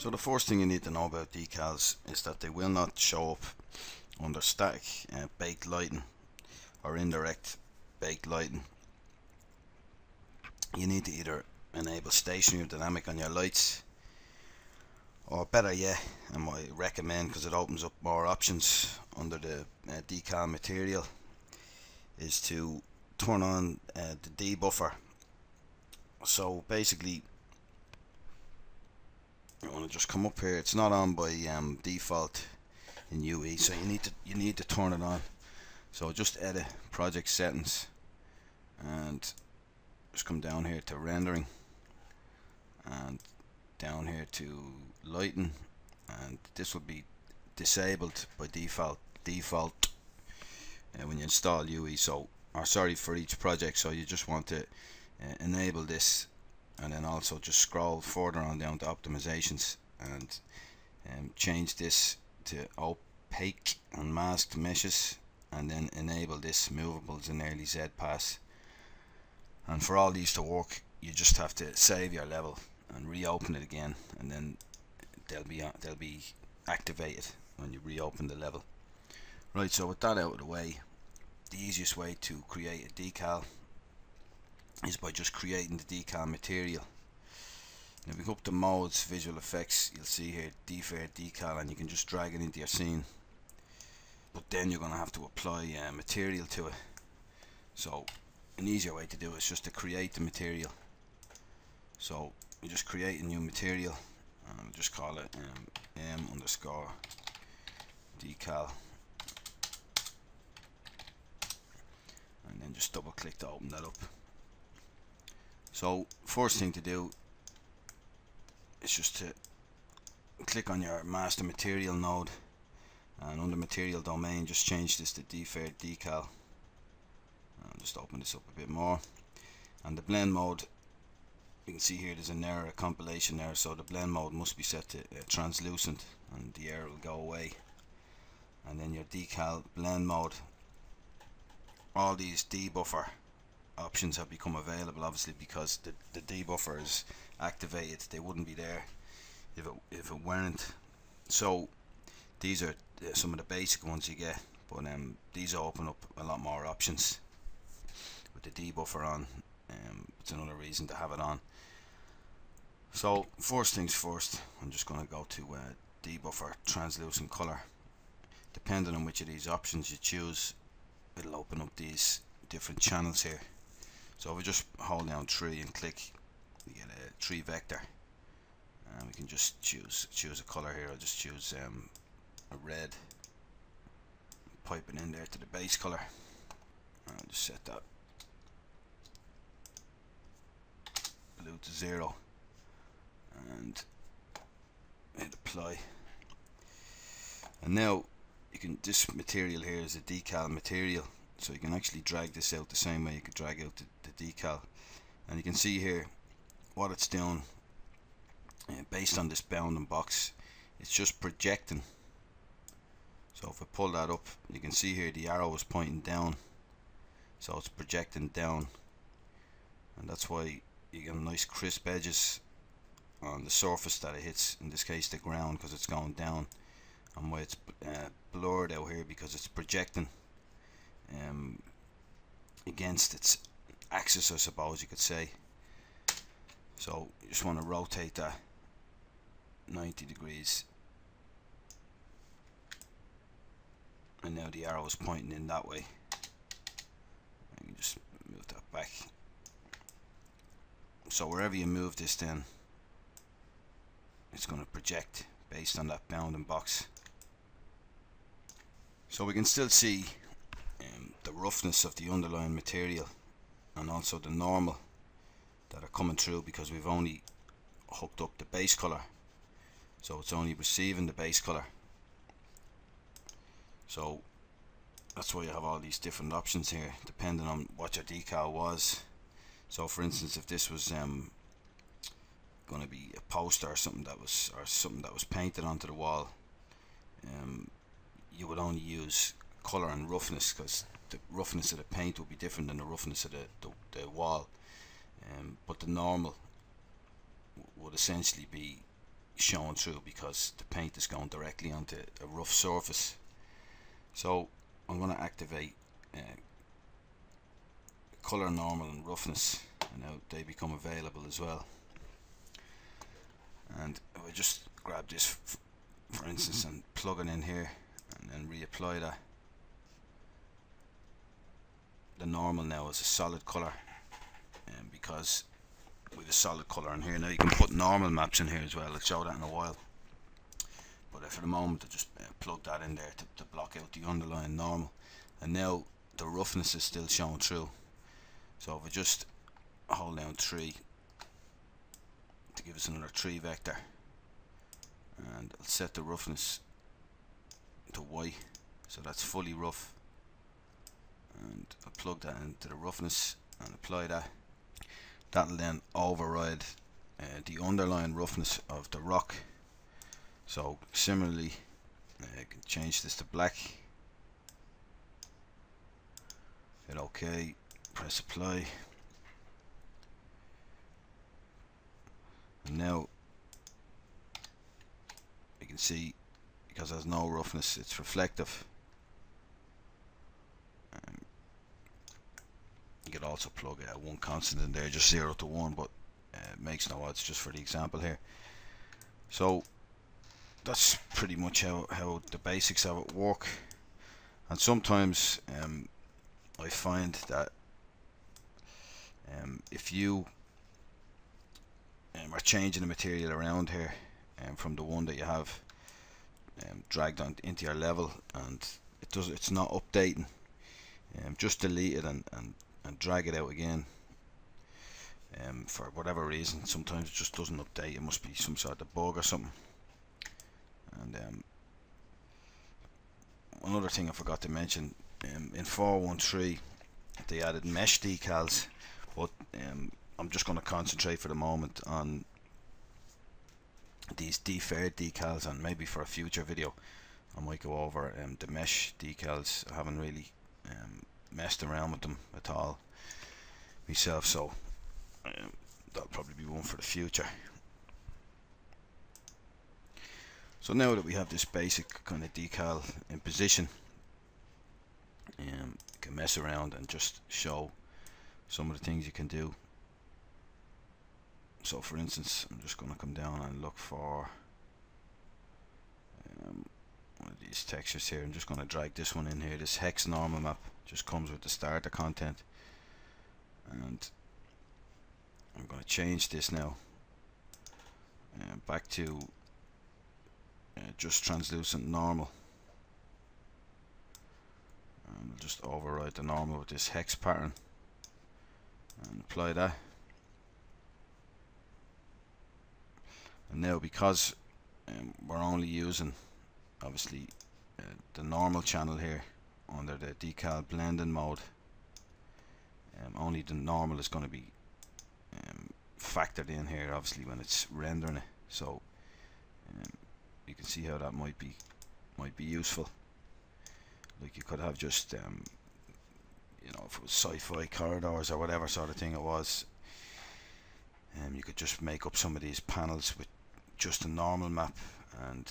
So the first thing you need to know about decals is that they will not show up under static baked lighting or indirect baked lighting. You need to either enable stationary or dynamic on your lights, or better yet, and what I recommend, because it opens up more options under the decal material, is to turn on the D buffer. So basically you want to just come up here. It's not on by default in UE, so you need to turn it on. So just edit project settings and just come down here to rendering, and down here to lighting, and this will be disabled by default when you install UE, so, or sorry, for each project. So you just want to enable this, and then also just scroll further on down to optimizations and change this to opaque and masked meshes, and then enable this movables and early Z pass. And for all these to work, you just have to save your level and reopen it again, and then they'll be activated when you reopen the level. Right, so with that out of the way, the easiest way to create a decal is by just creating the decal material. And if you go up to modes, visual effects, you'll see here deferred decal, and you can just drag it into your scene, but then you're going to have to apply material to it. So an easier way to do it is just to create the material. So we just create a new material, and we'll just call it m_decal, and then just double click to open that up. So first thing to do is just to click on your master material node, and under material domain just change this to deferred decal. I'll just open this up a bit more, and the blend mode, you can see here there's an error, a compilation error, so the blend mode must be set to translucent, and the error will go away. And then your decal blend mode, all these debuffer options have become available, obviously, because the debuffer is activated. They wouldn't be there if it weren't. So these are some of the basic ones you get, but these open up a lot more options with the debuffer on. It's another reason to have it on. So first things first, I'm just going to go to debuffer translucent color. Depending on which of these options you choose, it'll open up these different channels here. So if we just hold down 3 and click, we get a 3 vector, and we can just choose a color here. I'll just choose a red, pipe it in there to the base color, and I'll just set that blue to 0 and hit apply. And now you can, this material here is a decal material, so you can actually drag this out the same way you could drag out the decal, and you can see here what it's doing based on this bounding box. It's just projecting. So if I pull that up, you can see here the arrow is pointing down, so it's projecting down, and that's why you get nice crisp edges on the surface that it hits, in this case the ground, because it's going down, and why it's blurred out here, because it's projecting against its axis, I suppose you could say. So you just want to rotate that 90 degrees, and now the arrow is pointing in that way. Let me just move that back. So wherever you move this, then it's going to project based on that bounding box. So we can still see the roughness of the underlying material, and also the normal that are coming through, because we've only hooked up the base color, so it's only receiving the base color. So that's why you have all these different options here, depending on what your decal was. So for instance, if this was going to be a poster or something that was painted onto the wall, you would only use color and roughness, because the roughness of the paint would be different than the roughness of the wall. But the normal would essentially be showing through because the paint is going directly onto a rough surface. So I'm going to activate color, normal and roughness, and now they become available as well. And I just grab this for instance and plug it in here and then reapply that. The normal now is a solid color, and because with a solid color in here now you can put normal maps in here as well. I'll show that in a while, but for the moment I just plug that in there to block out the underlying normal, and now the roughness is still showing through. So if I just hold down 3 to give us another 3 vector, and I'll set the roughness to Y, so that's fully rough, and I'll plug that into the roughness and apply that. That'll then override the underlying roughness of the rock. So similarly I can change this to black, hit OK, press apply, and now you can see because there's no roughness it's reflective. You could also plug one constant in there, just 0 to 1, but it makes no odds just for the example here. So that's pretty much how the basics of it work. And sometimes I find that if you are changing the material around here from the one that you have dragged on into your level and it's not updating, just delete it and drag it out again. For whatever reason, sometimes it just doesn't update. It must be some sort of bug or something. And another thing I forgot to mention, in 413 they added mesh decals, but I'm just going to concentrate for the moment on these deferred decals, and maybe for a future video I might go over the mesh decals. I haven't really messed around with them at all myself, so that'll probably be one for the future. So now that we have this basic kind of decal in position, you can mess around and just show some of the things you can do. So for instance I'm just going to come down and look for one of these textures here. I'm just going to drag this one in here. This hex normal map just comes with the starter content, and I'm going to change this now back to just translucent normal, and I'll just override the normal with this hex pattern and apply that. And now because we're only using obviously the normal channel here under the decal blending mode, only the normal is going to be factored in here obviously when it's rendering it. So you can see how that might be useful. Like you could have just you know, if it was sci-fi corridors or whatever sort of thing it was, you could just make up some of these panels with just a normal map. And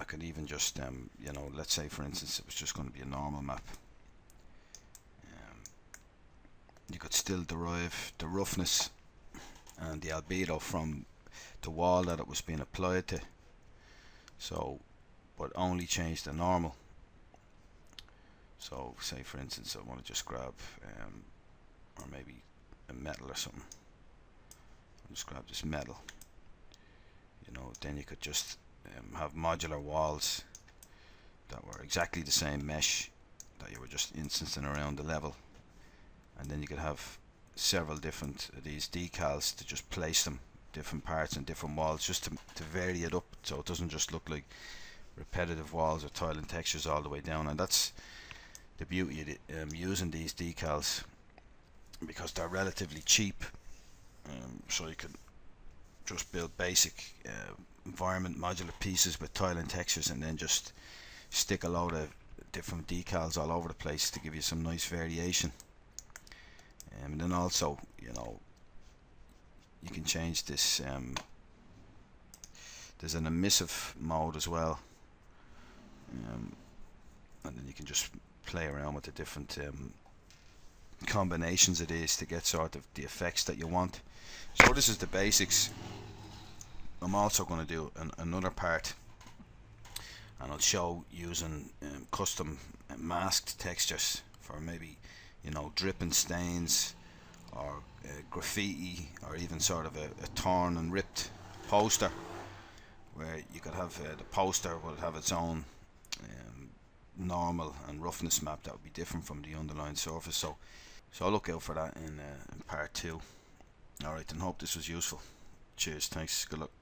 I could even just you know, let's say for instance it was just going to be a normal map, you could still derive the roughness and the albedo from the wall that it was being applied to, so but only change the normal. So say for instance I want to just grab or maybe a metal or something. I'll just grab this metal, you know, then you could just have modular walls that were exactly the same mesh that you were just instancing around the level, and then you could have several different of these decals to just place them different parts and different walls, just to vary it up so it doesn't just look like repetitive walls or tiling textures all the way down. And that's the beauty of the, using these decals, because they're relatively cheap, so you can just build basic environment modular pieces with tile and textures, and then just stick a load of different decals all over the place to give you some nice variation. And then also, you know, you can change this There's an emissive mode as well, and then you can just play around with the different combinations it is to get sort of the effects that you want. So this is the basics. I'm also going to do another part, and I'll show using custom masked textures for maybe, you know, dripping stains or graffiti, or even sort of a torn and ripped poster, where you could have the poster will have its own normal and roughness map that would be different from the underlying surface. So I'll look out for that in part 2. Alright, and hope this was useful. Cheers, thanks, good luck.